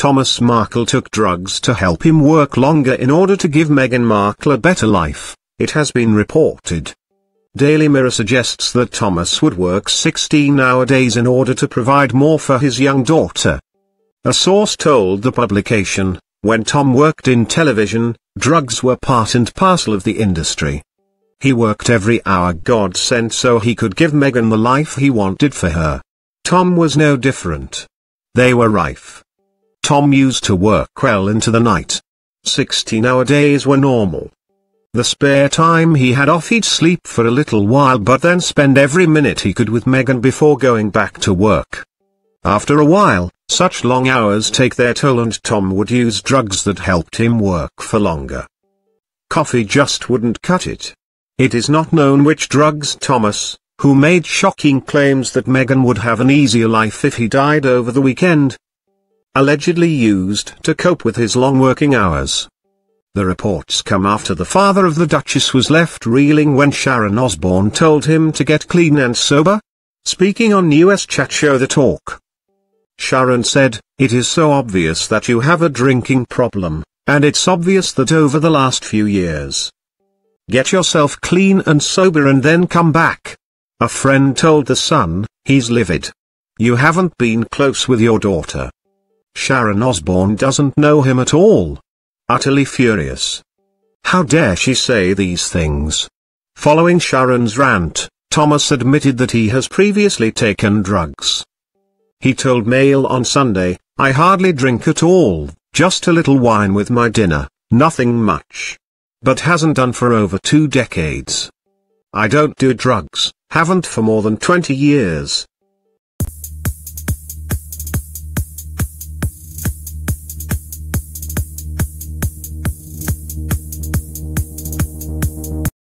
Thomas Markle took drugs to help him work longer in order to give Meghan Markle a better life, it has been reported. Daily Mirror suggests that Thomas would work 16-hour days in order to provide more for his young daughter. A source told the publication, when Tom worked in television, drugs were part and parcel of the industry. He worked every hour God sent so he could give Meghan the life he wanted for her. Tom was no different. They were rife. Tom used to work well into the night. 16-hour days were normal. The spare time he had off he'd sleep for a little while but then spend every minute he could with Meghan before going back to work. After a while, such long hours take their toll and Tom would use drugs that helped him work for longer. Coffee just wouldn't cut it. It is not known which drugs Thomas, who made shocking claims that Meghan would have an easier life if he died over the weekend, allegedly used to cope with his long working hours. The reports come after the father of the Duchess was left reeling when Sharon Osbourne told him to get clean and sober. Speaking on US chat show The Talk, Sharon said, "It is so obvious that you have a drinking problem, and it's obvious that over the last few years. Get yourself clean and sober and then come back." A friend told The Sun, "He's livid. You haven't been close with your daughter." Sharon Osbourne doesn't know him at all. Utterly furious. How dare she say these things? Following Sharon's rant, Thomas admitted that he has previously taken drugs. He told Mail on Sunday, "I hardly drink at all, just a little wine with my dinner, nothing much. But hasn't done for over 2 decades. I don't do drugs, haven't for more than 20 years,